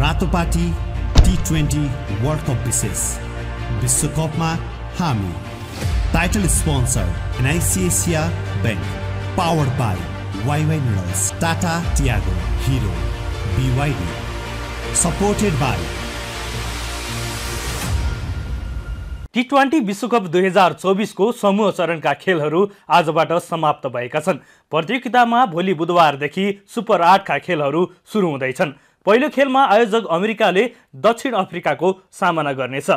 Ratopati T20 world cup विशेष विश्वकप में हामी title sponsor NIC Asia bank powered by YY noodles Tata Tiago hero BYD supported by T20 विश्वकप 2024 को समूह चरणका खेलहरू आजबाट समाप्त भएका छन्। प्रतियोगितामा भोलि बुधबारदेखि सुपर 8 का खेलहरू सुरु हुँदैछन्। पहिलो खेलमा आयोजक अमेरिकाले दक्षिण अफ्रिकाको सामना गर्नेछ।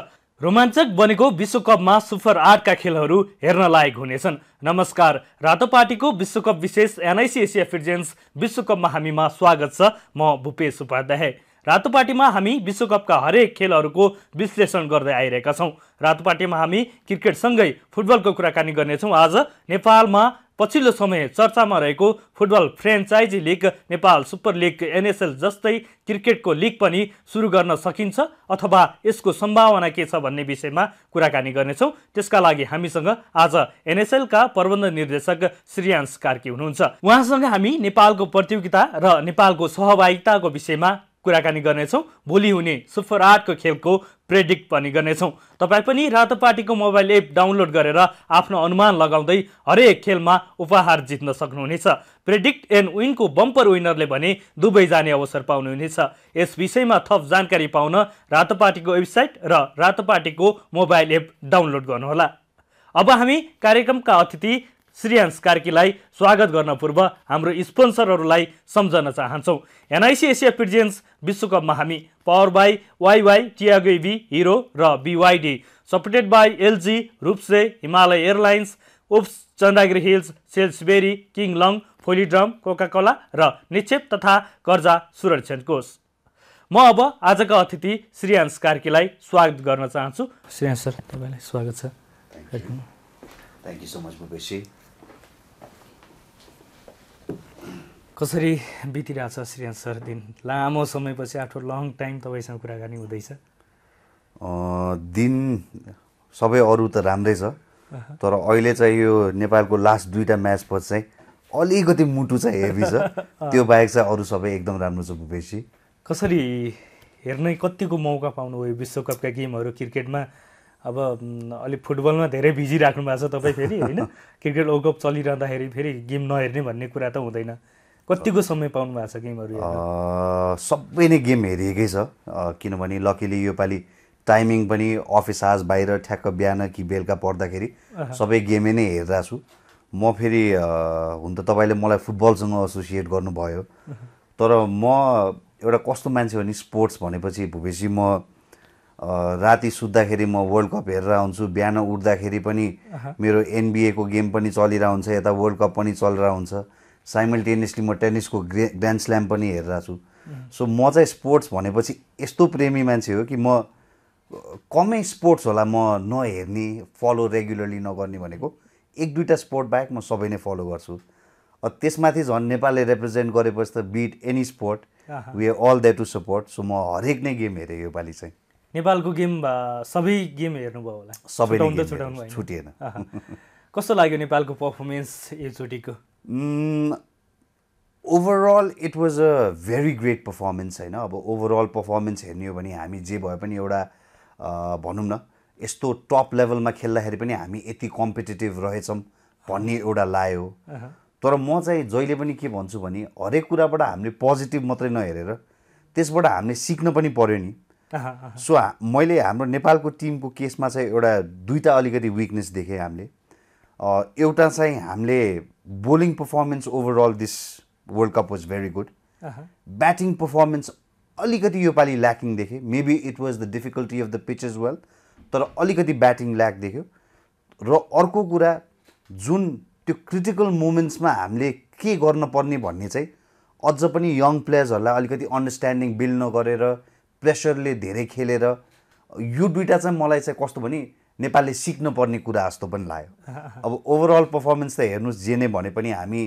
रोमाञ्चक बनेको विश्वकपमा सुपर 8 का खेलहरू हेर्न लायक हुनेछन्। नमस्कार, रातोपाटीको विश्वकप विशेष NIC एशिया फिर्जेन्स विश्वकपमा हामीमा स्वागत छ। म भूपेश उपाध्याय। रातोपाटीमा हामी विश्वकपका हरेक खेलहरूको विश्लेषण गर्दै आइरहेका छौं। रातोपाटीमा हामी क्रिकेटसँगै फुटबलको कुराकानी गर्नेछौँ। आज नेपालमा पछिल्लो समय चर्चामा रहेको football franchise league Nepal super league NSL जस्तै क्रिकेटको लीग पनि सुरु गर्न सकिन्छ अथवा यसको सम्भावना के छ भन्ने विषयमा कुराकानी गर्नेछौँ। त्यसका लागि हामीसँग आज NSL का प्रबन्ध निर्देशक श्रीयांश कार्की हुनुहुन्छ। उहाँसँग हामी नेपालको प्रतियोगिता र नेपालको सहभागिताको विषयमा कुराकानी गर्नेछौँ। भोलि हुने सुपर 8 को खेलको प्रेडिक्ट पनि गर्नेछौँ। तपाईं पनि रातोपाटीको मोबाइल एप डाउनलोड गरेर आफ्नो अनुमान लगाउँदै हरेक खेलमा उपहार जित्न सक्नुहुनेछ। प्रेडिक्ट एन्ड विनको बम्पर विनरले भने दुबई जाने अवसर पाउनुहुनेछ। यस विषयमा थप जानकारी पाउन रातोपाटीको वेबसाइट र रातोपाटीको मोबाइल एप डाउनलोड गर्नुहोला। अब हामी कार्यक्रमका अतिथि श्रीयांश कार्कीलाई स्वागत गर्न पूर्व हाम्रो स्पोन्सरहरूलाई सम्झन चाहन्छौं। NIC एशिया फिर्जेन्स विश्वकपमा हामी power by YY Tiago hero र BYD सपोर्टेड बाई LG रूपसे हिमालय एयरलाइन्स उप्स चन्द्रगिरी हिल्स सेल्सबेरी किङलङ फोलिड्रम कोका कोला र निक्षेप तथा कर्जा सुरक्षण कोष। म अब आजका अतिथि श्रीयांश कार्कीलाई स्वागत गर्न चाहन्छु। श्रीयांश सर, तपाईलाई स्वागत छ। थ्याङ्क यू सो मच भूपेशजी। कसरी बितिरहेछ श्रीयांश सर दिन? लामो समयपछि आफ्टर लङ टाइम तपाईँसँग कुराकानी हुँदैछ। दिन सबै अरू त राम्रै छ, तर अहिले चाहिँ यो नेपालको लास्ट दुईटा म्याचपछि चाहिँ अलिकति मुटु चाहिँ हेभी छ। त्यो बाहेक चाहिँ अरू सबै एकदम राम्रो छ भूपेशजी। कसरी हेर्नै कतिको मौका पाउनुभयो विश्वकपका गेमहरू क्रिकेटमा? अब अलि फुटबलमा धेरै बिजी राख्नु भएको छ तपाईँ, फेरि होइन क्रिकेट वर्ल्ड कप चलिरहँदाखेरि फेरि गेम नहेर्ने भन्ने कुरा त हुँदैन। कतिको समय पाउनु भएको छ गेमहरू? सबै नै गेम हेरिएकै छ, किनभने लकिली योपालि टाइमिङ पनि अफिस आज बाहिर ठ्याक्क बिहान कि बेलुका पढ्दाखेरि सबै गेमै नै हेरिरहेको छु म। फेरि हुन त तपाईँले मलाई फुटबलसँग एसोसिएट गर्नुभयो, तर म एउटा कस्तो मान्छे भने स्पोर्ट्स भनेपछि भूपेशजी म राति सुत्दाखेरि म वर्ल्ड कप हेरेर आउँछु, बिहान उठ्दाखेरि पनि मेरो NBA को गेम पनि चलिरहन्छ, यता वर्ल्ड कप पनि चलिरहन्छ, साइमल्टेनियसली म टेनिसको ग्रान्ड स्ल्याम पनि हेरेर छु। सो म चाहिँ स्पोर्ट्स भनेपछि यस्तो प्रेमी मान्छे हो कि म कमै स्पोर्ट्स होला म नहेर्ने, फलो रेगुलरली नगर्ने भनेको एक दुईवटा स्पोर्ट बाहेक म सबै नै फलो गर्छु। त्यसमाथि झन् नेपालले रिप्रेजेन्ट गरेपछि त be it any sport we are all there to support. So म हरेक नै गेम हेरेँ योपालि चाहिँ। नेपालको गेम सबै गेम हेर्नुभयो होला? सबै छुटाउनु छुटिएन। कस्तो लाग्यो नेपालको पर्फर्मेन्स एकचोटिको? Overall it was a very great performance होइन। अब ओभरअल पर्फर्मेन्स हेर्ने हो भने हामी जे भए पनि एउटा भनौँ न यस्तो टप लेभलमा खेल्दाखेरि पनि हामी यति कम्पिटेटिभ रहेछौँ भन्ने एउटा लाग्यो। तर म चाहिँ जहिले पनि के भन्छु भने हरेक कुराबाट हामीले पोजिटिभ मात्रै नहेरेर त्यसबाट हामीले सिक्न पनि पर्यो नि। सो मैले हाम्रो नेपालको टिमको केसमा चाहिँ एउटा दुईवटा अलिकति विकनेस देखेँ हामीले। एउटा चाहिँ हामीले bowling performance overall this world cup was very good, batting performance अलिकति योपालि ल्याकिङ देखेँ। Maybe it was the difficulty of the pitch as well, तर अलिकति ब्याटिङ ल्याक देख्यो। र अर्को कुरा जुन त्यो क्रिटिकल मोमेन्ट्समा हामीले के गर्न पर्ने भन्ने चाहिँ अझ पनि यङ प्लेयर्सहरूलाई अलिकति अन्डरस्ट्यान्डिङ बिल्ड नगरेर प्रेसरले धेरै खेलेर यो दुईटा चाहिँ मलाई चाहिँ कस्तो भने नेपालले सिक्नुपर्ने कुरा जस्तो पनि लाग्यो। अब ओभरअल पर्फर्मेन्स त हेर्नुहोस् जे नै भने पनि हामी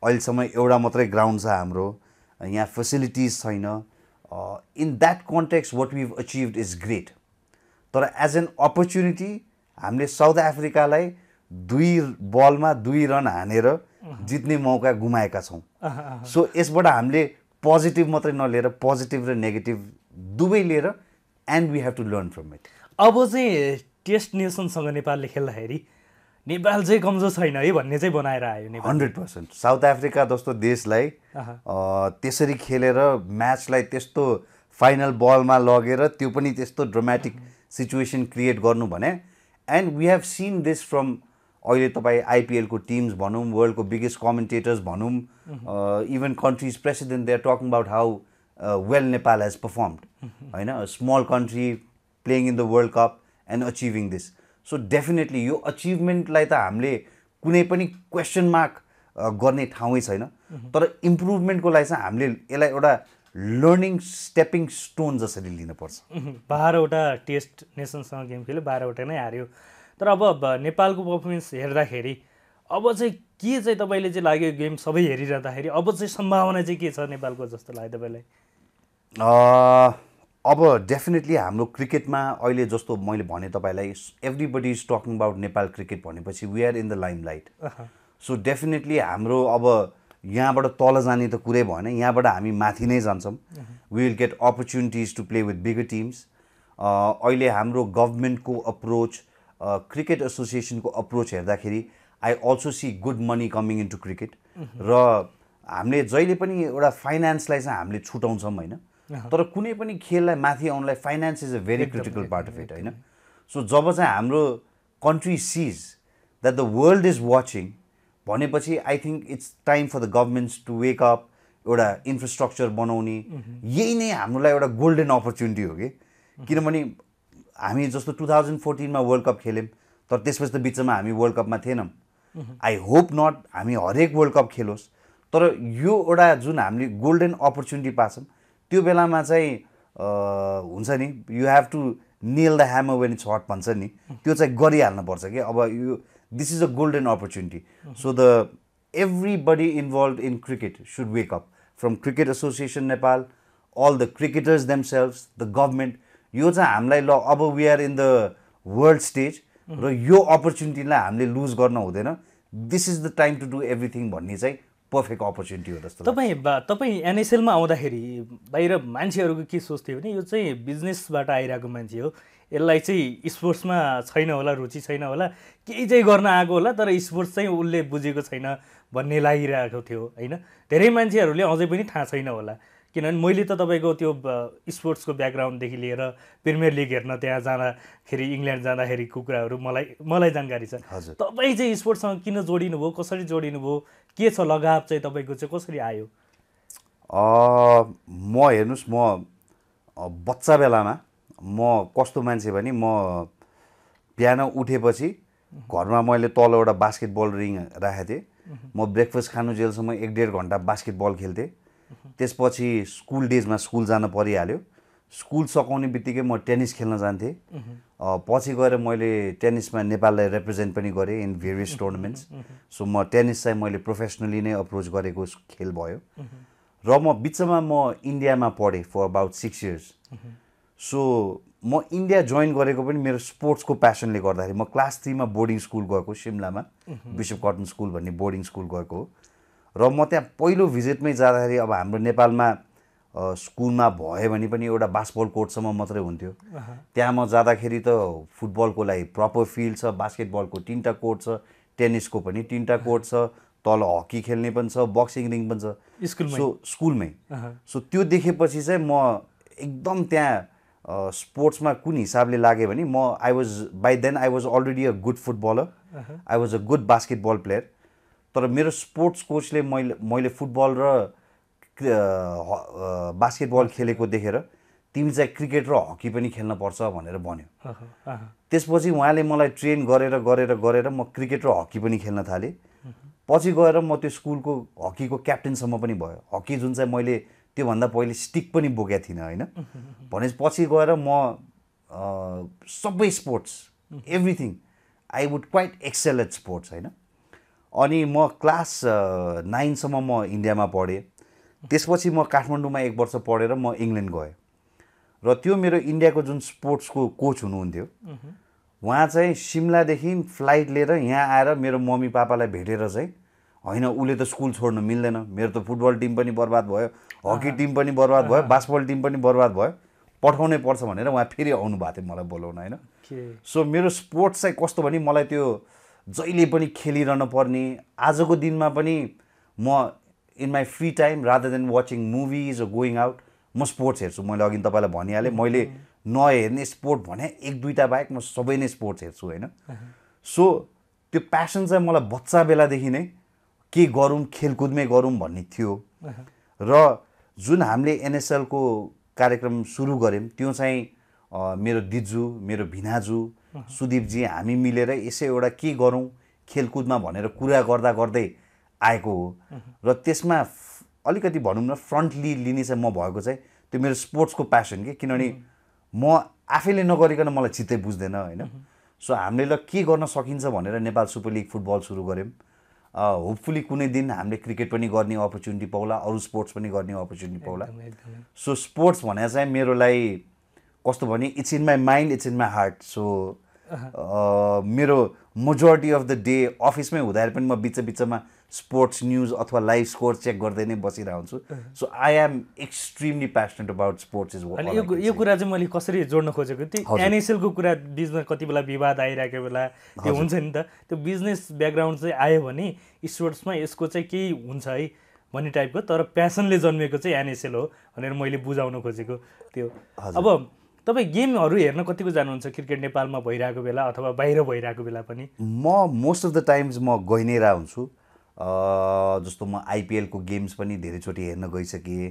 अहिलेसम्म एउटा मात्रै ग्राउन्ड छ हाम्रो, यहाँ फेसिलिटिज छैन। In that context what we achieved is great, तर एज एन अपर्च्युनिटी हामीले साउथ अफ्रिकालाई 2 बलमा 2 रन हानेर जित्ने मौका गुमाएका छौँ। सो यसबाट हामीले पोजिटिभ मात्रै नलिएर पोजिटिभ र नेगेटिभ दुबई लिएर and we have to learn from it. अब चाहिँ टेस्ट नेसनसँग नेपालले खेल्दाखेरि नेपाल चाहिँ कमजोर छैन है भन्ने चाहिँ बनाएर आयो नेपाल। 100% साउथ अफ्रिका जस्तो देशलाई त्यसरी खेलेर म्याचलाई त्यस्तो फाइनल बलमा लगेर त्यो पनि त्यस्तो ड्रामेटिक सिचुएसन क्रिएट गर्नु भने, and we have seen this from अहिले तपाईँ आईपीएल को टिम्स भनौँ, वर्ल्ड को बिगेस्ट कमेन्टेटर्स भनौँ, even countries president they are talking about how well Nepal has performed, हैन, small country playing in the world cup and achieving this. So definitely यो अचिवमेन्टलाई त हामीले कुनै पनि क्वेश्चन मार्क गर्ने ठाउँै छैन, तर इम्प्रुभमेन्टको लागि चाहिँ हामीले यसलाई एउटा लर्निङ स्टेपिङ स्टोन जसरी लिनुपर्छ। 12 वटा टेस्ट नेसनसँग गेम खेल्यो, 12 वटा नै हार्यो, तर अब नेपालको पर्फर्मेन्स हेर्दाखेरि अब चाहिँ के चाहिँ तपाईले चाहिँ लाग्यो गेम सबै हेरिरहँदाखेरि अब चाहिँ सम्भावना चाहिँ के छ नेपालको जस्तो लाग्यो तपाईलाई? अब डेफिनेटली हाम्रो क्रिकेटमा अहिले जस्तो मैले भने तपाईलाई everybody is talking about Nepal cricket भनेपछि we are in the limelight. So definitely हाम्रो अब यहाँबाट तल जाने त कुरै भएन, यहाँबाट हामी माथि नै जान्छौँ। We will get opportunities to play with bigger teams. अहिले हाम्रो गभर्मेन्टको अप्रोच, क्रिकेट एसोसिएसनको अप्रोच हेर्दाखेरि I also see good money coming in to cricket, र हामीले जहिले पनि एउटा फाइनेन्सलाई चाहिँ हामीले छुटाउँछौँ होइन, तर कुनै पनि खेललाई माथि आउनलाई finance is a very critical part of it हैन। सो जब चाहिँ हाम्रो country sees that the world is watching भनेपछि I think it's time for the governments to wake up, एउटा इन्फ्रास्ट्रक्चर बनाउने यही नै हाम्रोलाई एउटा गोल्डन अपर्च्युनिटी हो कि, किनभने हामी जस्तो 2014 मा वर्ल्ड कप खेल्यौं, तर त्यसपछि त बीचमा हामी वर्ल्ड कपमा थिएनौं। आई होप नट हामी हरेक वर्ल्ड कप खेलोस्, तर यो एउटा जुन हामीले गोल्डन अपर्च्युनिटी पाछौं त्यो बेलामा चाहिँ हुन्छ नि, you have to nail the hammer when it's hot भन्छ नि, त्यो चाहिँ गरिहाल्नु पर्छ कि अब यो this is a golden opportunity. So the everybody involve in cricket should wake up, from cricket association Nepal, all the cricketers themselves, the government. यो चाहिँ हामीलाई ल अब we are in the world stage र यो अपर्च्युनिटीलाई हामीले लुज गर्न हुँदैन, this is the time to do everything भन्ने चाहिँ पर्फेक्ट अपर्च्युनिटी हो जस्तो। तपाईँ एनएसएलमा आउँदाखेरि बाहिर मान्छेहरूको के सोच्थ्यो भने यो चाहिँ बिजनेसबाट आइरहेको मान्छे हो, यसलाई चाहिँ स्पोर्ट्समा छैन होला, रुचि छैन होला, केही चाहिँ गर्न आएको होला, तर स्पोर्ट्स चाहिँ उसले बुझेको छैन भन्ने लागिरहेको थियो होइन। धेरै मान्छेहरूले अझै पनि थाहा छैन होला, किनभने मैले त तपाईको त्यो स्पोर्ट्सको ब्याकग्राउन्डदेखि लिएर प्रिमियर लिग हेर्न त्यहाँ जाँदाखेरि, इङ्ल्यान्ड जाँदाखेरिको कुराहरू मलाई जानकारी छ। तपाईँ चाहिँ स्पोर्ट्ससँग किन जोडिनुभयो, कसरी जोडिनुभयो, के छ लगाव चाहिँ तपाईँको, चाहिँ कसरी आयो? म हेर्नुहोस्, म बच्चा बेलामा म कस्तो मान्छे भने म बिहान उठेपछि घरमा मैले तल एउटा बास्केटबल रिङ राखेको थिएँ, म ब्रेकफास्ट खानु जेलसम्म 1-1.5 घन्टा बास्केटबल खेल्थेँ। त्यसपछि स्कुल डेजमा स्कुल जान परिहाल्यो, स्कुल सकाउने बित्तिकै म टेनिस खेल्न जान्थेँ। पछि गएर मैले टेनिसमा नेपाललाई रिप्रेजेन्ट पनि गरेँ इन भेरियस टुर्नामेन्ट्स। सो म टेनिस चाहिँ मैले प्रोफेसनली नै अप्रोच गरेको खेल भयो, र म बिचमा म इन्डियामा पढेँ फर अबाउट 6 इयर्स। सो म इन्डिया जोइन गरेको पनि मेरो स्पोर्ट्सको प्यासनले गर्दाखेरि। म क्लास 3 मा बोर्डिङ स्कुल गएको, सिमलामा बिशप कटन स्कुल भन्ने बोर्डिङ स्कुल गएको हो, र म त्यहाँ पहिलो भिजिटमै जाँदाखेरि अब हाम्रो नेपालमा स्कुलमा भयो भने पनि एउटा बास्केटबल कोर्टसम्म मात्रै हुन्थ्यो। त्यहाँ म जाँदाखेरि त फुटबलको लागि प्रपर फिल्ड छ, बास्केटबलको 3टा कोर्ट छ, टेनिसको पनि 3टा कोर्ट छ, तल हकी खेल्ने पनि छ, बक्सिङ रिङ पनि छ स्कुलमै। सो त्यो देखेपछि चाहिँ म एकदम त्यहाँ स्पोर्ट्समा कुन हिसाबले लाग्यो भने म by then I was already a good footballer, I was a good basketball player, तर मेरो स्पोर्ट्स कोचले मैले फुटबल र बास्केटबल खेलेको देखेर तिमी चाहिँ क्रिकेट र हकी पनि खेल्न पर्छ भनेर भन्यो। त्यसपछि उहाँले मलाई ट्रेन गरेर गरेर गरेर म क्रिकेट र हकी पनि खेल्न थालेँ। पछि गएर म त्यो स्कुलको हकीको क्याप्टेनसम्म पनि भयो, हकी जुन चाहिँ मैले त्योभन्दा पहिले स्टिक पनि बोकेको थिइनँ होइन। भनेपछि गएर म सबै sports, everything I would quite excel at sports होइन। अनि म क्लास 9 सम्म म इन्डियामा पढेँ, त्यसपछि म काठमाडौँमा 1 वर्ष पढेर म इङ्ल्यान्ड गएँ, र त्यो मेरो इन्डियाको जुन स्पोर्ट्सको कोच हुनुहुन्थ्यो उहाँ चाहिँ सिमलादेखि फ्लाइट लिएर यहाँ आएर मेरो मम्मी पापालाई भेटेर चाहिँ होइन उसले त स्कुल छोड्नु मिल्दैन, मेरो त फुटबल टिम पनि बर्बाद भयो, हकी टिम पनि बर्बाद भयो, बास्केटबल टिम पनि बर्बाद भयो, पठाउने पर्छ भनेर उहाँ फेरि आउनु भएको थियो मलाई बोलाउन हैन। सो मेरो स्पोर्ट्स चाहिँ कस्तो भने मलाई त्यो जहिले पनि खेलिरहन पर्ने, आजको दिनमा पनि म in my free time rather than watching movies or going out म स्पोर्ट्स हेर्छु। मैले अघि तपाईँलाई भनिहालेँ मैले नहेर्ने स्पोर्ट भने एक दुईटा बाहेक म सबै नै स्पोर्ट्स हेर्छु हैन। सो त्यो प्यासन चाहिँ मलाई बच्चा बेलादेखि नै के गरौँ खेलकुदमै गरौँ भन्ने थियो र जुन हामीले एनएसएल को कार्यक्रम सुरु गऱ्यौँ त्यो चाहिँ मेरो दिज्जू मेरो भिनाजू सुदीपजी हामी मिलेर यसो एउटा के गरौँ खेलकुदमा भनेर कुरा गर्दा गर्दै आएको हो र त्यसमा अलिकति भनौँ न फ्रन्टली लिने चाहिँ म भएको चाहिँ त्यो मेरो स्पोर्ट्सको प्यासन के, किनभने म आफैले नगरिकन मलाई चित्तै बुझ्दैन हैन। सो हामीले के गर्न सकिन्छ भनेर नेपाल सुपर लिग फुटबल सुरु गऱ्यौँ। होपफुली कुनै दिन हामीले क्रिकेट पनि गर्ने अपर्च्युनिटी पाउला, अरू स्पोर्ट्स पनि गर्ने अपर्च्युनिटी पाउला। सो स्पोर्ट्स भने चाहिँ मेरोलाई कस्तो भने it's in my mind it's in my heart. So मेरो मेजोरिटी अफ द डे अफिसमै हुँदाखेरि पनि म बिचबिचमा स्पोर्ट्स न्यूज अथवा लाइभ स्कोर चेक गर्दै नै बसिरहन्छु। So I am extremely passionate about sports is world. यो कुरा चाहिँ मैले कसरी जोड्न खोजेको थिएँ, एनएसएलको कुरा बिजनेस कति बेला विवाद आइरहेको बेला त्यो हुन्छ नि त, त्यो बिजनेस ब्याकग्राउन्ड चाहिँ आयो भने स्पोर्ट्समा यसको चाहिँ केही हुन्छ है भन्ने टाइपको, तर प्यासनले जन्मेको चाहिँ एनएसएल हो भनेर मैले बुझाउन खोजेको त्यो। अब तपाईँ गेमहरू हेर्न कतिको जानुहुन्छ क्रिकेट नेपालमा भइरहेको बेला अथवा बाहिर भइरहेको बेला पनि? म मोस्ट अफ द टाइम्स म गइ नै रहेको हुन्छु। जस्तो म आईपीएल को गेम्स पनि धेरैचोटि हेर्न गइसकेँ।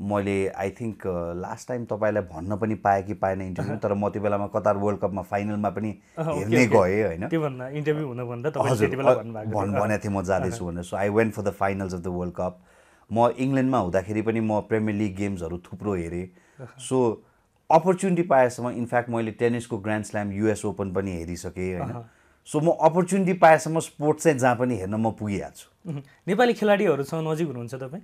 मैले आई थिंक लास्ट टाइम तपाईँलाई भन्न पनि पाएँ कि पाएन इन्टरभ्यू, तर म त्यो बेलामा कतार वर्ल्ड कपमा फाइनलमा पनि हेर्ने गएँ हैन। त्यो भन्दा इन्टरभ्यू हुनुभन्दा तपाईले त्यति बेला भन्नुभएको थियो म जाँदैछु भनेर। So I went for the finals of the world cup. म इंग्लैंड में हुँदाखेरि पनि म प्रिमियर लीग गेम्सहरू थुप्रो हेरेँ। सो अपर्च्युनिटी पाएसम्म इनफैक्ट मैले टेनिस को ग्रैंड स्लैम यूएस ओपन पनि हेरिसकेँ हैन। सो म अपर्च्युनिटी पाएसम्म स्पोर्ट्स चाहिँ जहाँ पनि हेर्न म पुगिहाल्छु। नेपाली खेलाडीहरूसँग नजिक हुनुहुन्छ तपाईँ?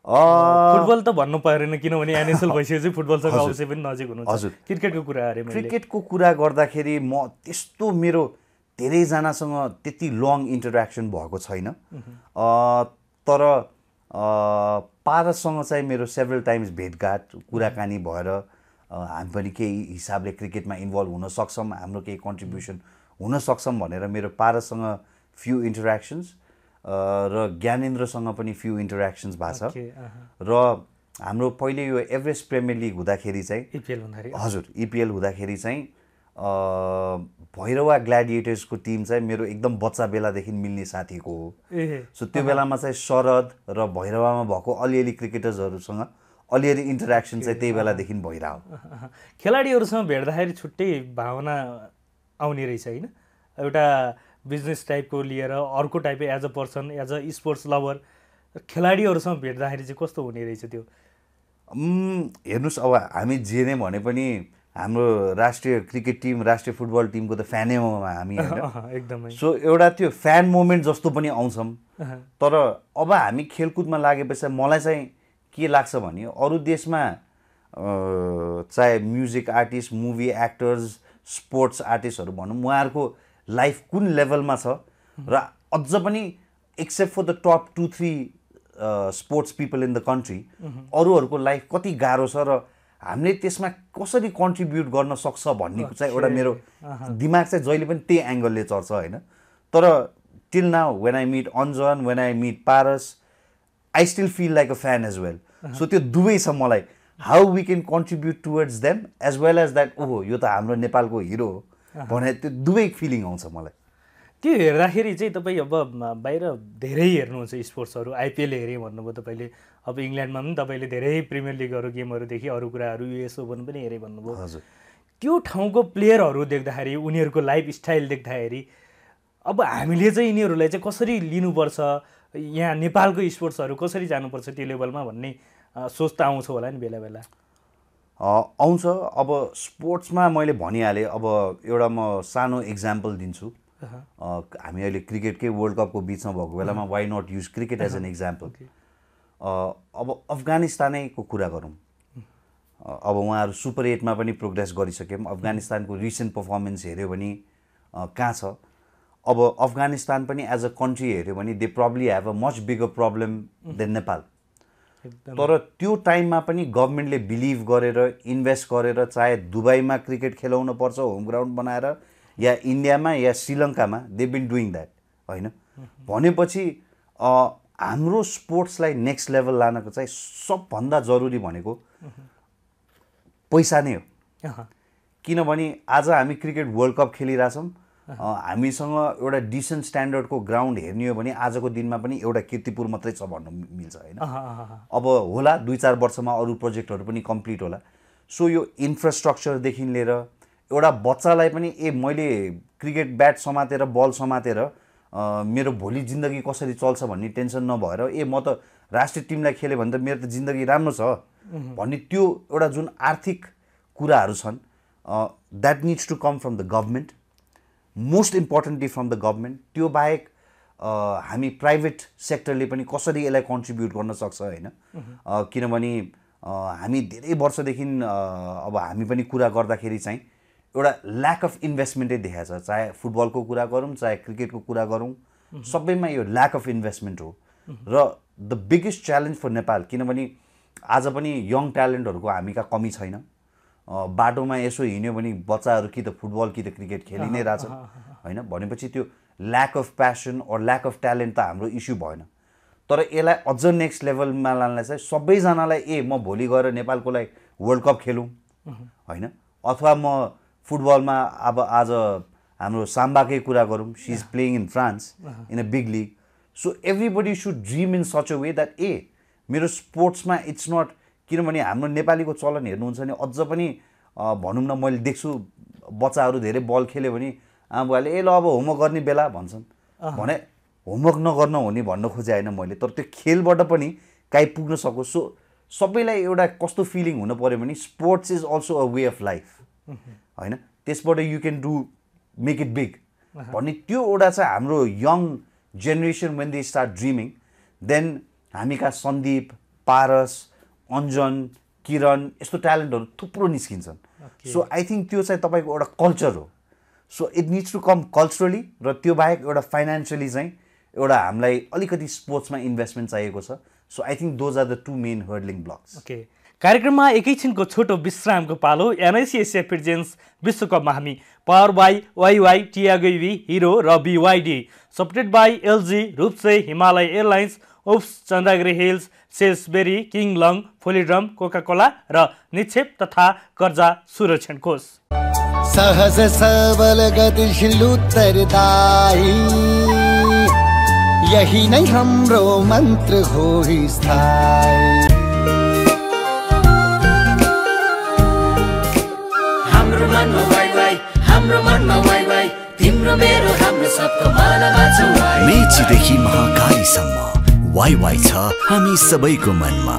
फुटबल त भन्नु परेन किनभने एनएसएल भइसकेपछि फुटबलसँग अवश्य पनि नजिक हुनुहुन्छ। हजुर। क्रिकेटको कुरा अरे मैले क्रिकेटको कुरा गर्दाखेरि म त्यस्तो मेरो धेरैजनासँग त्यति लङ इन्टरेक्सन भएको छैन, तर पारससँग चाहिँ मेरो सेभरल टाइम्स भेटघाट कुराकानी भएर हामी पनि केही हिसाबले क्रिकेटमा इन्भल्भ हुन सक्छौँ, हाम्रो केही कन्ट्रिब्युसन हुन सक्छौँ भनेर मेरो पारससँग फ्यु इन्टरेक्सन्स र ज्ञानेन्द्रसँग पनि फ्यु इन्टरेक्सन्स भएको छ। र हाम्रो पहिले यो एभरेस्ट प्रिमियर लिग हुँदाखेरि चाहिँ इपिएल हुँदाखेरि चाहिँ भैरवा ग्ल्याडिएटर्सको टिम चाहिँ मेरो एकदम बच्चा बेलादेखि मिल्ने साथीको हो। सो त्यो बेलामा चाहिँ शरद र भैरवामा भएको अलिअलि क्रिकेटर्सहरूसँग अलिअलि इन्टरेक्सन चाहिँ त्यही बेलादेखि भइरहेको। खेलाडीहरूसँग भेट्दाखेरि छुट्टै भावना आउने रहेछ हैन, एउटा बिजनेस टाइपको लिएर अर्को टाइपको as a person as a sports lover खेलाडीहरूसँग भेट्दाखेरि चाहिँ कस्तो हुने रहेछ त्यो? हेर्नुहोस् अब हामी जे नै भने पनि हाम्रो राष्ट्रिय क्रिकेट टिम राष्ट्रिय फुटबल टिमको त फ्यानै हो हामी हैन एकदमै। सो एउटा त्यो फ्यान मोमेन्ट जस्तो पनि आउँछौँ, तर अब हामी खेलकुदमा लागेपछि मलाई चाहिँ के लाग्छ भने अरू देशमा चाहे music artist movie actors sports आर्टिस्टहरु भनौं उहाँहरुको लाइफ कुन लेभलमा छ र अझ पनि except for the top 2-3 sports people in the country अरूहरुको लाइफ कति गाह्रो छ र हामीले त्यसमा कसरी कन्ट्रिब्युट गर्न सक्छ भन्ने चाहिँ एउटा मेरो दिमाग चाहिँ जहिले पनि त्यही एंगलले चर्छ हैन। तर till now when I meet Anjan when I meet Paras I still feel like a fan as well. So त्यो दुवै छ मलाई, how we can contribute towards them as well as that ओहो यो त हाम्रो नेपालको हिरो हो भने त्यो दुवै फिलिङ आउँछ मलाई। त्यो हेर्दाखेरि चाहिँ तपाईँ अब बाहिर धेरै हेर्नुहुन्छ स्पोर्ट्सहरू, आईपीएल हेरेँ भन्नुभयो तपाईँले, अब इंग्लैंडमा पनि तपाईँले धेरै प्रिमियर लिगहरू गेमहरूदेखि अरू कुराहरू युएस ओपन पनि हेरेँ भन्नुभयो। हजुर। त्यो ठाउँको प्लेयरहरू देख्दाखेरि उनीहरूको लाइफ स्टाइल देख्दाखेरि अब हामीले चाहिँ यिनीहरूलाई चाहिँ कसरी लिनुपर्छ, यहाँ नेपालको स्पोर्ट्सहरू कसरी जानुपर्छ त्यो लेभलमा भन्ने सोच त आउँछ होला नि बेला बेला? आउँछ। अब स्पोर्ट्समा मैले भनिहालेँ, अब एउटा म सानो एक्जाम्पल दिन्छु। हामी अहिले क्रिकेटकै वर्ल्ड कपको बिचमा भएको बेलामा why not use cricket as an example. अब अफगानिस्तानैको कुरा गरौँ, अब उहाँहरू सुपर 8 मा पनि प्रोग्रेस गरिसक्यौँ। अफगानिस्तानको रिसेन्ट पर्फर्मेन्स हेऱ्यो भने कहाँ छ। अब अफगानिस्तान पनि एज अ कन्ट्री हेऱ्यो भने they probably have a much bigger problem than Nepal. तर त्यो टाइममा पनि गभर्नमेन्टले बिलिभ गरेर इन्भेस्ट गरेर चाहे दुबईमा क्रिकेट खेलाउन पर्छ होम ग्राउन्ड बनाएर या इन्डियामा या श्रीलङ्कामा दे बिन डुइङ द्याट हैन भनेपछि हाम्रो स्पोर्ट्सलाई नेक्स्ट लेभल लानको चाहिँ सबभन्दा जरुरी भनेको पैसा नै हो। किनभने आज हामी क्रिकेट वर्ल्ड कप खेलिराछौं, हामीसँग एउटा डिसेन्ट स्ट्यान्डर्डको ग्राउन्ड हेर्ने हो भने आजको दिनमा पनि एउटा कीर्तिपुर मात्रै छ भन्नु मिल्छ हैन। अब होला 2-4 वर्षमा अरु प्रोजेक्टहरु पनि कम्प्लिट होला। सो यो इन्फ्रास्ट्रक्चर देखि लिएर एउटा बच्चालाई पनि ए मैले क्रिकेट ब्याट समातेर बल समातेर मेरो भोलि जिन्दगी कसरी चल्छ भन्ने टेन्सन नभएर ए म त राष्ट्रिय टिमलाई खेले भने त मेरो त जिन्दगी राम्रो छ भन्ने त्यो एउटा जुन आर्थिक कुराहरु छन् that needs to come from the government, most importantly from the government. त्यो बाहेक हामी प्राइवेट सेक्टरले पनि कसरी यसलाई कन्ट्रिब्युट गर्न सक्छ हैन। किनभने हामी धेरै वर्षदेखि अब हामी पनि कुरा गर्दाखेरि चाहिँ एउटा ल्याक अफ इन्भेस्टमेन्टै देखाएको छ, चाहे फुटबलको कुरा गरौँ चाहे क्रिकेटको कुरा गरौँ सबैमा यो ल्याक अफ इन्भेस्टमेन्ट हो। र the biggest challenge for Nepal, किनभने आज पनि यङ ट्यालेन्टहरूको हामी कहाँ कमी छैन। बाटोमा यसो हिँड्यो भने बच्चाहरू कि त फुटबल कि त क्रिकेट खेलि नै रहेछन् हैन। भनेपछि त्यो lack of passion or lack of talent त हाम्रो इस्यु भएन, तर यसलाई अझ नेक्स्ट लेभलमा लानलाई चाहिँ सबैजनालाई ए म भोलि गएर नेपालको लागि वर्ल्ड कप खेलौँ हैन, अथवा म फुटबलमा अब आज हाम्रो साम्बाकै कुरा गरौँ, she is playing in France in a big league. So everybody should dream in such a way that uh मेरो स्पोर्ट्समा इट्स नट, किनभने हाम्रो नेपालीको चलन हेर्नुहुन्छ नि अझ पनि भनौँ न मैले देख्छु बच्चाहरू धेरै बल खेल्यो भने आमाबाले ए ल अब होमवर्क गर्ने बेला भन्छन् भने होमवर्क नगर्न हुने भन्न खोजे हैन मैले, तर त्यो खेलबाट पनि काहीँ पुग्न सको। सो सबैलाई एउटा कस्तो फिलिङ हुन पर्यो भने sports is also a way of life हैन, त्यसबाट you can do make it big भन्ने त्यो एउटा चाहिँ हाम्रो young generation when they start dreaming then हामी कहाँ सन्दीप, पारस, अन्जन, किरण यस्तो ट्यालेन्टहरू थुप्रो निस्किन्छन्। सो आई थिङ्क त्यो चाहिँ तपाईँको एउटा कल्चर हो। So it needs to come culturally र त्यो बाहेक एउटा फाइनेन्सियली चाहिँ एउटा हामीलाई अलिकति स्पोर्ट्समा इन्भेस्टमेन्ट चाहिएको छ। So I think those are the two main hurdling blocks. Okay, कार्यक्रममा एकैछिनको छोटो विश्रामको पालो। एनआइसी एसिया प्रेजेन्स विश्वका महामी power by YY Tiago EV hero र बीवाइडी, सपोर्टेड बाई एलजी रूपसे, हिमालय एयरलाइन्स, उप्स, चन्द्रगिरी हिल्स, सेल्सबेरी, किङलङ, फोलिड्रम, कोका कोला र निक्षेप तथा कर्जा सुरक्षण कोष। सहज सबल गतिशील उत्तरदायी यही नै हाम्रो मन्त्र हो स्थायी। मेचीदेखि महाकालीसम्म वाई वाई छ हामी सबैको मनमा।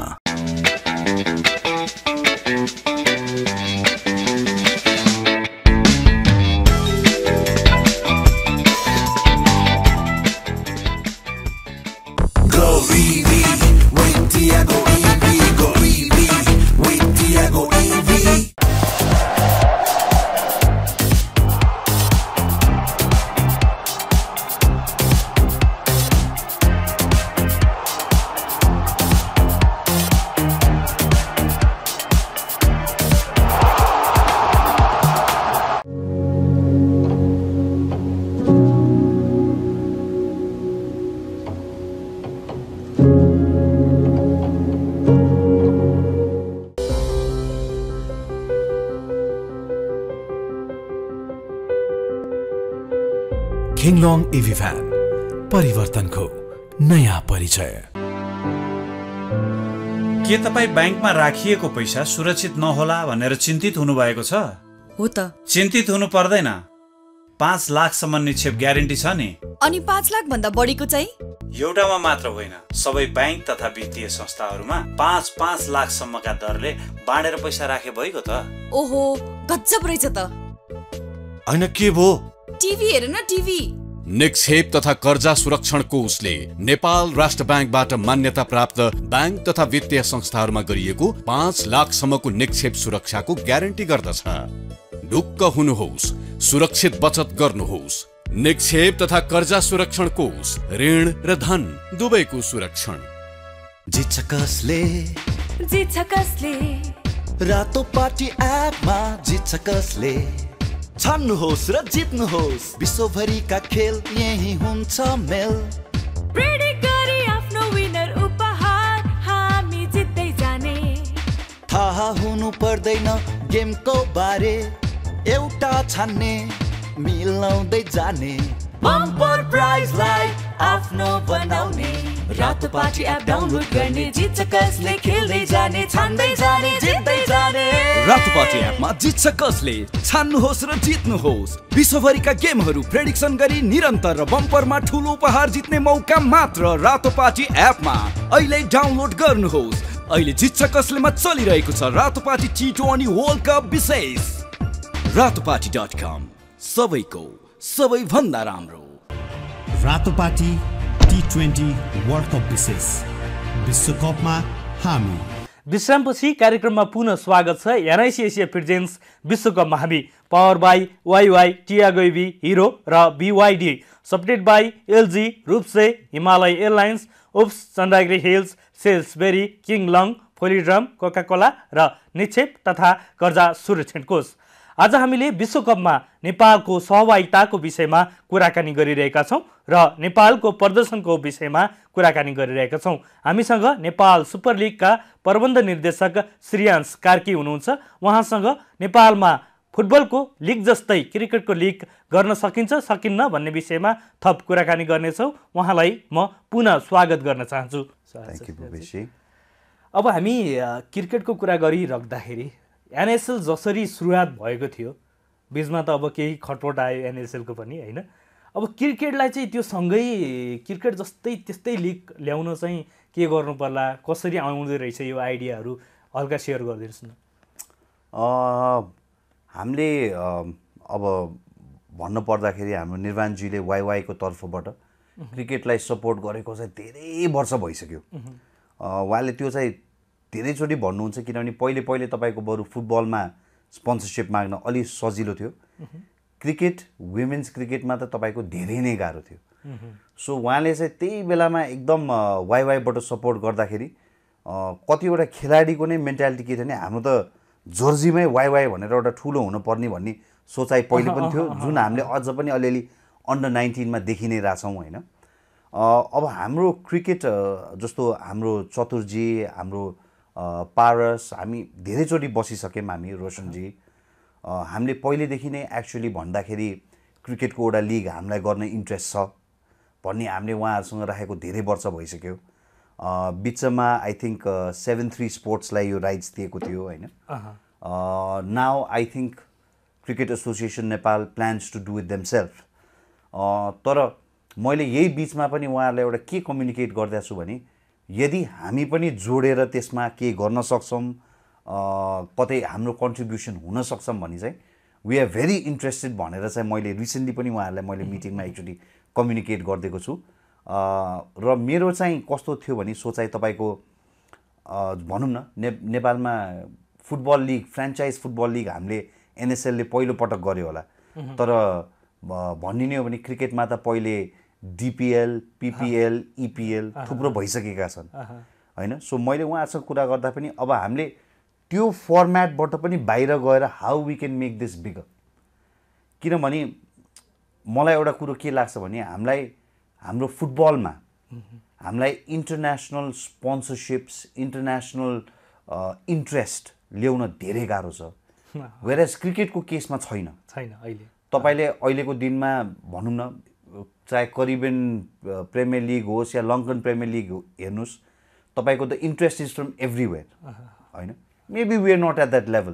किङलङ इभी भ्यान परिवर्तनको नयाँ परिचय। के तपाईँ ब्याङ्कमा राखिएको पैसा सुरक्षित नहोला भनेर चिन्तित हुनुभएको छ? हो त। चिन्तित हुनु पर्दैन, 5 लाखसम्म निक्षेप ग्यारेन्टी छ नि। अनि 5 लाख भन्दा बढीको चाहिँ एउटामा मात्र होइन, सबै ब्याङ्क तथा वित्तीय संस्थाहरूमा 5-5 लाखसम्मका दरले बाँडेर पैसा राखे भएको त। ओहो, गजब रहेछ त। हैन के भो? टिभी हेर न टिभी। निक्षेप तथा कर्जा सुरक्षण कोषले नेपाल राष्ट्र ब्याङ्कबाट मान्यता प्राप्त ब्याङ्क तथा वित्तीय संस्थाहरूमा गरिएको 5 लाखसम्मको निक्षेप सुरक्षाको ग्यारेन्टी गर्दछ। ढुक्क हुनुहोस्, सुरक्षित बचत गर्नुहोस्। निक्षेप तथा कर्जा सुरक्षण कोष ऋण र धन दुवैको सुरक्षण। जित्छ कसले रातोपाटी एपमा जित्छ कसले छान्नुहोस् र जित्नुहोस् विश्वभरिका खेल यही हुन्छ मेल प्रेडिक्ट गरी आफ्नो विनर उपहार हामी जित्दै जाने थाहा हुनु पर्दैन गेमको बारे एउटा छान्ने मिलाउँदै जाने बम्पर प्राइजलाई आफ्नो बनाउने रातोपाटी एप डाउनलोड गर्ने जित्छ कसले खेल्दै जाने छान्दै जाने जित्दै जाने रातोपाटी एपमा जित्छ कसले छान्नुहोस् र जित्नुहोस् विश्वभरिका गेमहरू प्रेडिक्सन गरी निरन्तर र बम्परमा ठुलो उपहार जित्ने मौका मात्र रातोपाटी एपमा अहिले डाउनलोड गर्नुहोस्। अहिले जित्छ कसलेमा चलिरहेको छ रातोपाटी टी20 वर्ल्ड कप विशेष। ratopati.com सबैको सबैभन्दा राम्रो। रातोपाटी टी20 वर्ल्ड कप विशेष विश्वकपमा हामी। विश्रामपछि कार्यक्रममा पुनः स्वागत छ। NIC एसिया प्रेजेन्ट्स विश्वकप महामी power by YY Tiago EV hero र BYD सपोर्टेड बाई LG रूपसे हिमालय एयरलाइन्स उप्स चन्द्रगिरी हिल्स सेल्सबेरी किङलङ फोलिड्रम कोका कोला र निक्षेप तथा कर्जा सुरक्षण कोष। आज हामीले विश्वकपमा नेपालको सहभागिताको विषयमा कुराकानी गरिरहेका छौँ र नेपालको प्रदर्शनको विषयमा कुराकानी गरिरहेका छौँ। हामीसँग नेपाल सुपर लिगका प्रबन्ध निर्देशक श्रीयांश कार्की हुनुहुन्छ। उहाँसँग नेपालमा फुटबलको लिग जस्तै क्रिकेटको लिग गर्न सकिन्छ सकिन्न भन्ने विषयमा थप कुराकानी गर्नेछौँ। उहाँलाई म पुनः स्वागत गर्न चाहन्छु। अब हामी क्रिकेटको कुरा गरिराख्दाखेरि NSL जसरी सुरुवात भएको थियो बीचमा त अब केही खटपट आयो NSLको पनि हैन। अब क्रिकेटलाई चाहिँ त्यो सँगै क्रिकेट जस्तै त्यस्तै लिग ल्याउन चाहिँ के गर्नु पर्ला, कसरी आउँदै रहेछ यो आइडियाहरू हल्का सेयर गरिदिनुहोस् न। हामीले अब भन्नुपर्दाखेरि हाम्रो निर्वाणजीले वाइवाईको तर्फबाट क्रिकेटलाई सपोर्ट गरेको चाहिँ धेरै वर्ष भइसक्यो। उहाँले त्यो चाहिँ धेरैचोटि भन्नुहुन्छ किनभने पहिले पहिले तपाईको बरु फुटबलमा स्पोन्सरसिप माग्न अलि सजिलो थियो, क्रिकेट वुमेन्स क्रिकेटमा त तपाईको धेरै नै गाह्रो थियो। सो उहाँले चाहिँ त्यही बेलामा एकदम वाइवाईबाट सपोर्ट गर्दाखेरि कतिवटा खेलाडीको नै मेन्टालिटी के थियो भने हाम्रो त जर्जीमै वाइवाई भनेर एउटा ठुलो हुनुपर्ने भन्ने सोचाइ पहिले पनि थियो, जुन हामीले अझ पनि अलिअलि अन्डर 19 मा देखि नै रहेछौँ होइन। अब हाम्रो क्रिकेट जस्तो हाम्रो चतुरजी हाम्रो पारस हामी धेरैचोटि बसिसक्यौँ, हामी रोशनजी हामीले पहिलेदेखि नै एक्चुअली भन्दाखेरि क्रिकेटको एउटा लिग हामीलाई गर्न इन्ट्रेस्ट छ भन्ने हामीले उहाँहरूसँग राखेको धेरै वर्ष भइसक्यो। बिचमा आई थिङ्क 7-3 स्पोर्ट्सलाई यो राइट्स दिएको थियो होइन। Now I think cricket association Nepal plans to do it themself. तर मैले यही बिचमा पनि उहाँहरूलाई एउटा के कम्युनिकेट गर्दैछु भने यदि हामी पनि जोडेर त्यसमा के गर्न सक्छौँ, कतै हाम्रो कन्ट्रिब्युसन हुन सक्छौँ भने चाहिँ वी आर भेरी इन्ट्रेस्टेड भनेर चाहिँ मैले रिसेन्टली पनि उहाँहरूलाई मैले मिटिङमा एकचोटि कम्युनिकेट गरिदिएको छु। र मेरो चाहिँ कस्तो थियो भने सोचाइ तपाईँको भनौँ न नेपालमा football league franchise football league हामीले NSLले पहिलोपटक गर्यो होला, तर भनिने हो भने क्रिकेटमा त पहिले DPL, PPL, EPL थुप्रो भइसकेका छन् होइन। सो मैले उहाँसँग कुरा गर्दा पनि अब हामीले त्यो फर्म्याटबाट पनि बाहिर गएर how we can make this bigger, किनभने मलाई एउटा कुरो के लाग्छ भने हामीलाई हाम्रो फुटबलमा हामीलाई इन्टरनेसनल स्पोन्सरसिप्स इन्टरनेसनल इन्ट्रेस्ट ल्याउन धेरै गाह्रो छ, वेरएज क्रिकेटको केसमा छैन छैन। अहिले तपाईँले अहिलेको दिनमा भनौँ न चाहे करिबियन प्रिमियर लिग होस् या लङ्कन प्रिमियर लिग हेर्नुहोस् तपाईँको त इन्ट्रेस्ट इज फ्रम एभ्रिवेयर होइन। Maybe we are not at that level,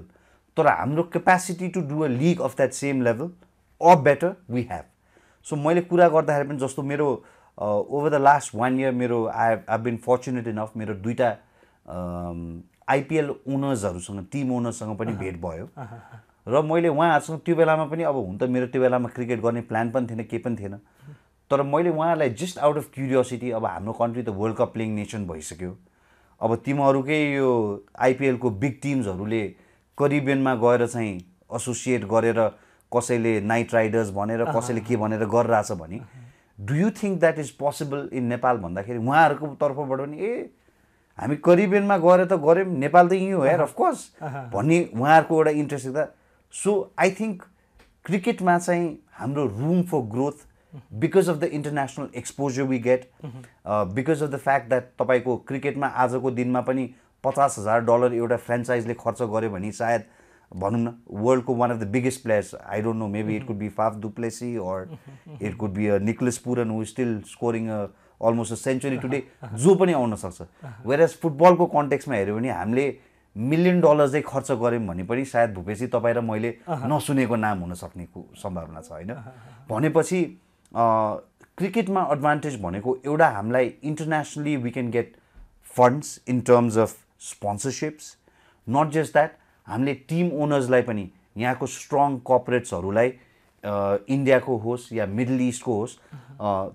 तर हाम्रो capacity to do a league of that same level or better we have. So मैले कुरा गर्दाखेरि पनि जस्तो मेरो ओभर द लास्ट 1 इयर मेरो आई बिन फर्चुनेट इनफ मेरो 2टा IPL ओनर्सहरूसँग टिम ओनर्ससँग पनि भेट भयो र मैले उहाँहरूसँग त्यो बेलामा पनि अब हुन त मेरो त्यो बेलामा क्रिकेट गर्ने प्लान पनि थिएन केही पनि थिएन, तर मैले उहाँहरूलाई जस्ट आउट अफ क्युरियोसिटी अब हाम्रो कन्ट्री त वर्ल्ड कप प्लेइङ नेसन भइसक्यो, अब तिमीहरूकै यो IPLको बिग टिम्सहरूले करिबियनमा गएर चाहिँ एसोसिएट गरेर कसैले नाइट राइडर्स भनेर कसैले के भनेर गरिरहेछ भने do you think that is possible in Nepal भन्दाखेरि उहाँहरूको तर्फबाट पनि ए हामी करिबियनमा गरे त गर्यौँ, नेपाल त यहीँ हो यार अफकोर्स भन्ने उहाँहरूको एउटा इन्ट्रेस्ट देख्दा। सो आई थिङ्क क्रिकेटमा चाहिँ हाम्रो room for growth because of the international exposure we get, because of the fact that तपाईँको क्रिकेटमा आजको दिनमा पनि $50,000 एउटा फ्रेन्चाइजले खर्च गर्यो भने सायद भनौँ न वर्ल्डको one of the biggest players, I don't know, maybe it could be Faf du Plessis or it could be a Nicholas Pooran who still scoring almost a century today, जो पनि आउन सक्छ। वेयर एज फुटबलको कन्टेक्स्टमा हेऱ्यो भने हामीले $1 million चाहिँ खर्च गऱ्यौँ भने पनि सायद भुपेसी तपाईँ र मैले नसुनेको नाम हुन सक्ने सम्भावना छ होइन। भनेपछि क्रिकेटमा एडभान्टेज भनेको एउटा हामीलाई internationally we can get funds in terms of sponsorships, not just that हामीले टिम ओनर्सलाई पनि यहाँको स्ट्रङ कर्पोरेट्सहरूलाई इन्डियाको होस् या मिडल इस्टको होस्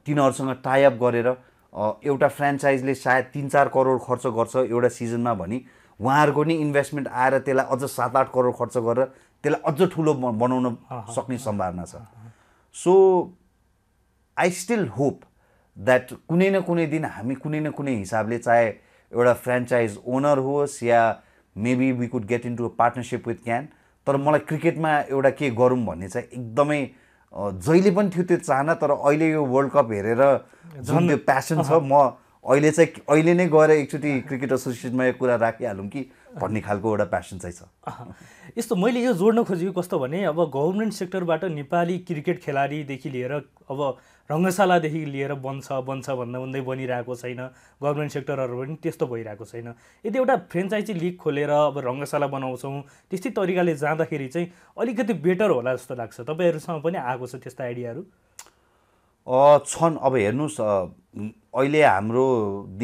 तिनीहरूसँग टाइअप गरेर एउटा फ्रेन्चाइजले सायद 3-4 करोड खर्च गर्छ एउटा सिजनमा भने उहाँहरूको नै इन्भेस्टमेन्ट आएर त्यसलाई अझ 7-8 करोड खर्च गरेर त्यसलाई अझ ठुलो बनाउन सक्ने सम्भावना छ। So I still hope that कुनै न कुनै दिन हामी कुनै न कुनै हिसाबले चाहे एउटा फ्रेन्चाइज ओनर होस् या maybe we could get into a partnership with can, तर मलाई क्रिकेटमा एउटा के गरौँ भन्ने चाहिँ एकदमै जहिले पनि थियो त्यो चाहना। तर अहिले यो वर्ल्ड कप हेरेर जुन त्यो प्यासन छ, म अहिले चाहिँ अहिले नै गएर एकचोटि क्रिकेट एसोसिएसनमा यो कुरा राखिहालौँ कि भन्ने खालको एउटा प्यासन चाहिँ छ। यस्तो मैले यो जोड्न खोजेको कस्तो भने अब गभर्मेन्ट सेक्टरबाट नेपाली क्रिकेट खेलाडीदेखि लिएर अब रङ्गशालादेखि लिएर बन्छ भन्दै बनिरहेको छैन, गभर्मेन्ट सेक्टरहरू पनि त्यस्तो भइरहेको छैन। यदि एउटा फ्रेन्चाइजी लिग खोलेर अब रङ्गशाला बनाउँछौँ त्यस्तै तरिकाले जाँदाखेरि चाहिँ अलिकति बेटर होला जस्तो लाग्छ। तपाईँहरूसँग पनि आएको छ त्यस्ता आइडियाहरू छन्? अब हेर्नुहोस् अहिले हाम्रो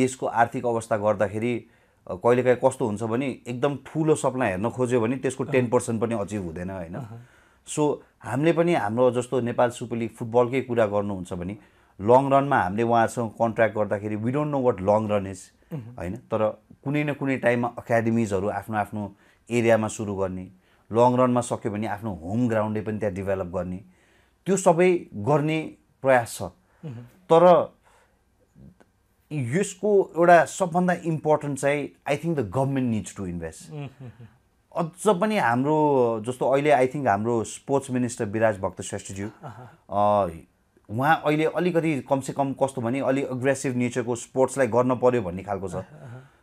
देशको आर्थिक अवस्था गर्दाखेरि कहिलेकाहीँ कस्तो हुन्छ भने एकदम ठुलो सपना हेर्न खोज्यो भने त्यसको 10% पनि अचिभ हुँदैन होइन। सो हामीले पनि हाम्रो जस्तो नेपाल सुपर लिग फुटबलकै कुरा गर्नुहुन्छ भने लङ रनमा हामीले उहाँहरूसँग कन्ट्र्याक्ट गर्दाखेरि we don't know what long run is होइन, तर कुनै न कुनै टाइममा एकाडेमिजहरू आफ्नो आफ्नो एरियामा सुरु गर्ने, लङ रनमा सक्यो भने आफ्नो होम ग्राउन्डले पनि त्यहाँ डेभलप गर्ने, त्यो सबै गर्ने प्रयास छ। तर यसको एउटा सबभन्दा इम्पोर्टेन्ट चाहिँ I think the government needs to invest. अझ पनि हाम्रो जस्तो अहिले आई थिङ्क हाम्रो स्पोर्ट्स मिनिस्टर विराज भक्त श्रेष्ठज्यू उहाँ अहिले अलिकति कमसेकम कस्तो भने अलि अग्रेसिभ नेचरको स्पोर्ट्सलाई गर्न पर्यो भन्ने खालको छ।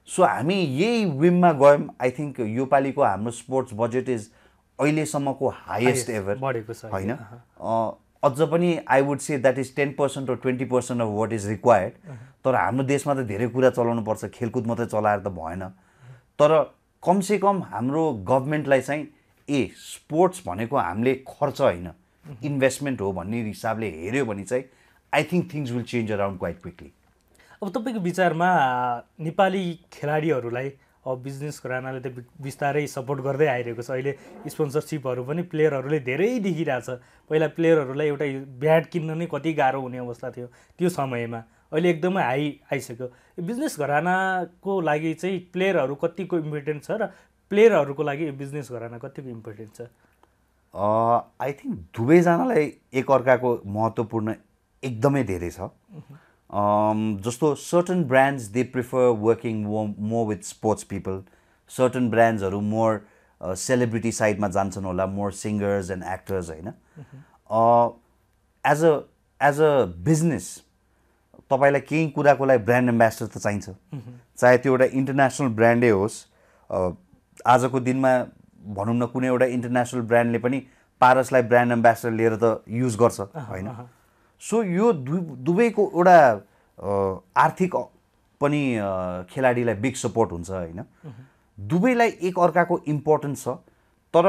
सो हामी यही विममा गयौँ। आई थिङ्क योपालिको हाम्रो स्पोर्ट्स बजेट इज अहिलेसम्मको हाइएस्ट एभर होइन। अझ पनि I would say that is 10% or 20% of what is required. तर हाम्रो देशमा त धेरै कुरा चलाउनुपर्छ, खेलकुद मात्रै चलाएर त भएन। तर कमसेकम हाम्रो गभर्मेन्टलाई चाहिँ स्पोर्ट्स भनेको हामीले खर्च होइन इन्भेस्टमेन्ट हो भन्ने हिसाबले हेऱ्यो भने चाहिँ I think things will change around quite quickly. अब तपाईँको विचारमा नेपाली खेलाडीहरूलाई अब बिजनेस घरानाले त बिस्तारै सपोर्ट गर्दै आइरहेको छ, अहिले स्पोन्सरसिपहरू पनि प्लेयरहरूले धेरै देखिरहेछ। पहिला प्लेयरहरूलाई एउटा ब्याट किन्न नै कति गाह्रो हुने अवस्था थियो त्यो समयमा, अहिले एकदमै हाई आइसक्यो। बिजनेस घरानाको लागि चाहिँ प्लेयरहरू कतिको इम्पोर्टेन्ट छ र प्लेयरहरूको लागि बिजनेस घराना कतिको इम्पोर्टेन्ट छ? आई थिङ्क दुवैजनालाई एकअर्काको महत्त्वपूर्ण एकदमै धेरै छ। जस्तो certain brands they prefer working more with sports people, certain ब्रान्ड्सहरू मोर सेलिब्रिटी साइडमा जान्छन् होला, मोर सिङ्गर्स एन्ड एक्टर्स होइन। एज अ बिजनेस तपाईलाई केही कुराको लागि ब्रान्ड एम्बेसडर त चाहिन्छ, चाहे त्यो एउटा इन्टरनेसनल ब्रान्डै होस्। आजको दिनमा भनौँ न कुनै एउटा इन्टरनेसनल ब्रान्डले पनि पारसलाई ब्रान्ड एम्बेसडर लिएर त युज गर्छ होइन। सो यो दुवैको एउटा आर्थिक पनि खेलाडीलाई बिग सपोर्ट हुन्छ होइन। दुवैलाई एक अर्काको इम्पोर्टेन्स छ। तर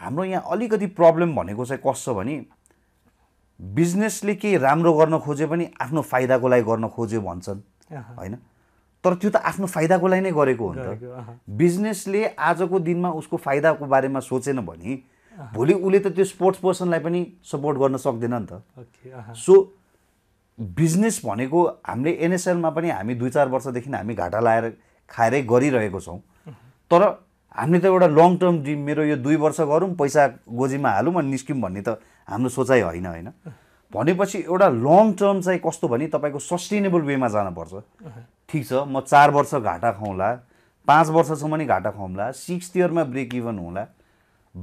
हाम्रो यहाँ अलिकति प्रब्लम भनेको चाहिँ कस्तो भने बिजनेसले केही राम्रो गर्न खोज्यो पनि आफ्नो फाइदाको लागि गर्न खोज्यो भन्छन् होइन, तर त्यो त आफ्नो फाइदाको लागि नै गरेको हुन्छ। बिजनेसले आजको दिनमा उसको फाइदाको बारेमा सोचेन भने भोलि उसले त त्यो स्पोर्ट्स पर्सनलाई पनि सपोर्ट गर्न सक्दैन नि त। सो बिजनेस भनेको हामीले एनएसएलमा पनि हामी 2-4 वर्षदेखि हामी घाटा लाएर खाएरै गरिरहेको छौँ। तर हामीले त एउटा लङ टर्म ड्रिम, मेरो यो 2 वर्ष गरौँ पैसा गोजीमा हालौँ अनि निस्क्यौँ भन्ने त हाम्रो सोचाइ होइन होइन। भनेपछि एउटा लङ टर्म चाहिँ कस्तो भने तपाईँको सस्टेनेबल वेमा जानुपर्छ। ठीक छ म 4 वर्ष घाटा खाउँला 5 वर्षसम्म नि घाटा खाउँला 6th इयर मा ब्रेक इभन होला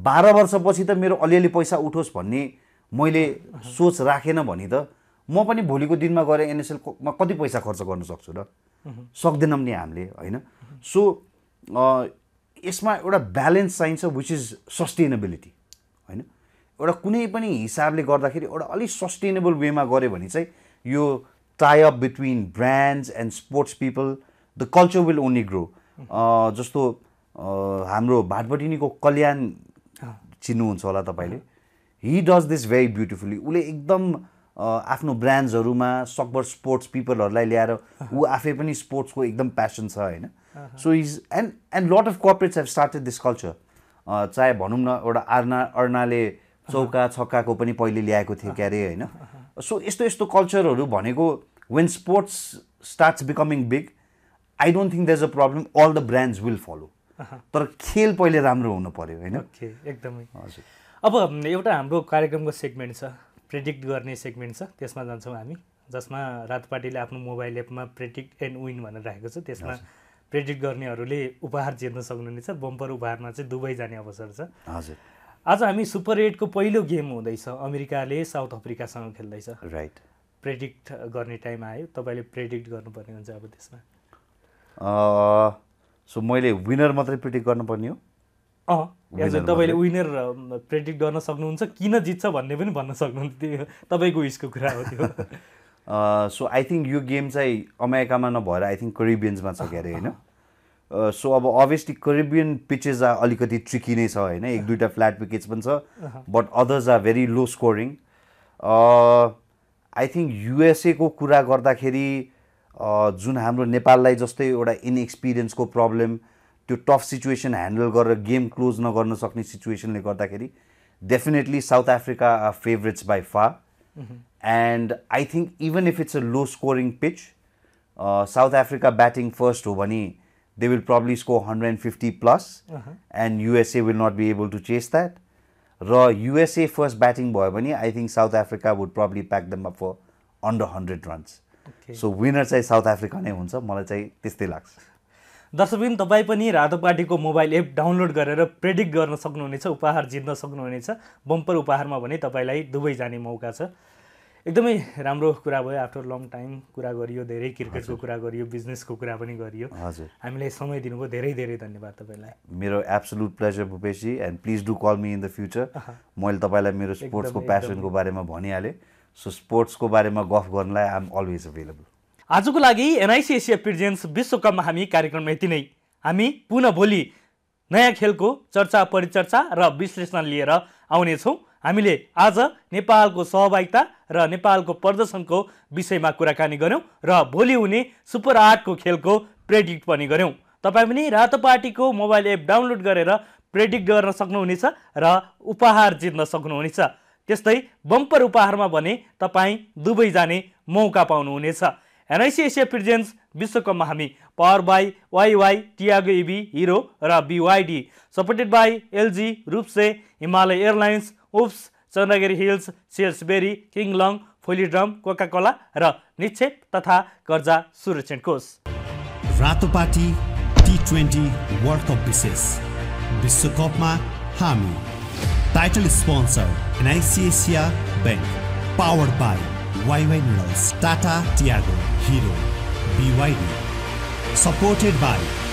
12 वर्षपछि त मेरो अलिअलि पैसा उठोस् भन्ने मैले सोच राखेन भनी त म पनि भोलिको दिनमा गरे एनएसएल मा कति पैसा खर्च गर्न सक्छु र सक्दैनम नि हामीले हैन सो यसमा एउटा ब्यालेन्स चाहिन्छ व्हिच इज सस्टेनेबिलिटी हैन एउटा कुनै पनि हिसाबले गर्दाखेरि एउटा अलि सस्टेनेबल वेमा गरे भने चाहिँ यो tie up between brands and sports people the culture will only grow जस्तो हाम्रो भाटपटिनीको कल्याण चिन्नु हुन्छ होला तपाईले he does this very beautifully उले एकदम आफ्नो ब्रान्ड्सहरुमा सकभर स्पोर्ट्स पीपलहरुलाई ल्याएर उ आफै पनि स्पोर्ट्सको एकदम प्यासन छ हैन so is and lot of corporates have started this culture चाहे भनौं न एउटा अर्नाले चौका छक्काको पनि पहिले ल्याएको थियो क्यारे हैन सो यस्तो यस्तो कल्चरहरु भनेको when sports starts becoming big I don't think there's a problem all the brands will follow तर खेल पहिले राम्रो हुनु पर्यो हैन ओके एकदमै हजुर अब एउटा हाम्रो कार्यक्रमको सेगमेन्ट छ प्रेडिक्ट गर्ने सेगमेन्ट छ त्यसमा जान्छौं हामी जसमा रातपाटीले आफ्नो मोबाइल एपमा प्रेडिक्ट एन्ड विन भनेर राखेको छ त्यसमा प्रेडिक्ट गर्नेहरुले उपहार जित्न सक्नुहुनेछ बम्पर उपहारमा चाहिँ दुबई जाने अवसर छ हजुर आज हामी सुपर 8 को पहिलो गेम हुँदैछ अमेरिकाले साउथ अफ्रिकासँग खेल्दैछ राइट प्रेडिक्ट गर्ने टाइम आयो तपाईले प्रेडिक्ट गर्नुपर्ने हुन्छ अब त्यसमा सो मैले विनर मात्रै प्रेडिक्ट गर्नुपर्ने हो हजुर तपाईले विनर प्रेडिक्ट गर्न सक्नुहुन्छ किन जित्छ भन्ने पनि भन्न सक्नुहुन्छ त्यो तपाईको हिस्को कुरा हो त्यो सो आई थिंक यो गेम चाहिँ अमेरिकामा नभएर आई थिंक करिबियन्समा छ गरे हैन सो अब obviously Caribbean pitches are अलिकति tricky नै छ हैन एक दुईटा फ्ल्याट विकेट्स पनि छ but others are very low scoring I think USA को कुरा गर्दाखेरि जुन हाम्रो नेपाललाई जस्तै एउटा इनएक्सपीरियन्स को प्रब्लम त्यो टफ सिचुएसन ह्यान्डल गरेर गेम क्लोज नगर्न सक्ने सिचुएसनले गर्दाखेरि definitely South Africa are favourites by far and I think even if it's a low scoring pitch South Africa batting first हो भने they will probably score 150 plus and USA will not be able to chase that ra USA first batting bhayo bhani I think South Africa would probably pack them up for under 100 runs okay. so winner chai South Africa nai huncha malai chai tyastai lagcha दर्शकबिन तपाई पनि रातोपाटीको mobile app download गरेर predict गर्न सक्नुहुनेछ उपहार जित्न सक्नुहुनेछ बम्पर उपहारमा भने तपाईलाई दुबई जाने मौका छ एकदमै राम्रो कुरा भयो आफ्टर लङ टाइम कुरा गरियो धेरै क्रिकेटको कुरा गरियो बिजनेसको कुरा पनि गरियो हजुर हामीलाई समय दिनुभयो धेरै धेरै धन्यवाद तपाईलाई मेरो absolute pleasure भूपेशजी and please do call me in the future मैले तपाईलाई मेरो स्पोर्ट्सको प्यासनको बारेमा भनिहाले सो स्पोर्ट्सको बारेमा गफ गर्नलाई आइ एम अलवेज अवेलेबल आजको लागि एनआईसी एशिया प्रेजेन्स विश्वकप महामी कार्यक्रममा यति नै हामी पुनः भोलि नयाँ खेलको चर्चा परिचर्चा र विश्लेषण लिएर आउनेछौं हामीले आज नेपालको सहभागिता र नेपालको प्रदर्शनको विषयमा कुराकानी गर्यौं र भोलि हुने सुपर 8 को खेलको प्रेडिक्ट पनि गर्यौं तपाई पनि रातोपाटीको मोबाइल एप डाउनलोड गरेर प्रेडिक्ट गर्न सक्नुहुनेछ र उपहार जित्न सक्नुहुनेछ त्यस्तै बम्पर उपहारमा भने तपाई दुबई जाने मौका पाउनुहुनेछ एनआईसी एशिया प्रेजेन्स विश्वकपमा हामी power by WaiWai Tiago EV Hero र बीवाईडी सपोर्टेड बाई एलजी रूपसे हिमालय एयरलाइन्स उप्स चन्द्रगिरी हिल्स सेल्सबेरी किङलङ फोलिड्रम कोका कोला र निक्षेप तथा कर्जा सुरक्षण कोष रातोपाटी टी20 वर्ल्ड कप विशेष विश्वकपमा हामी title sponsor NIC Asia bank powered by WaiWai noodles Tata Tiago Hero BYD supported by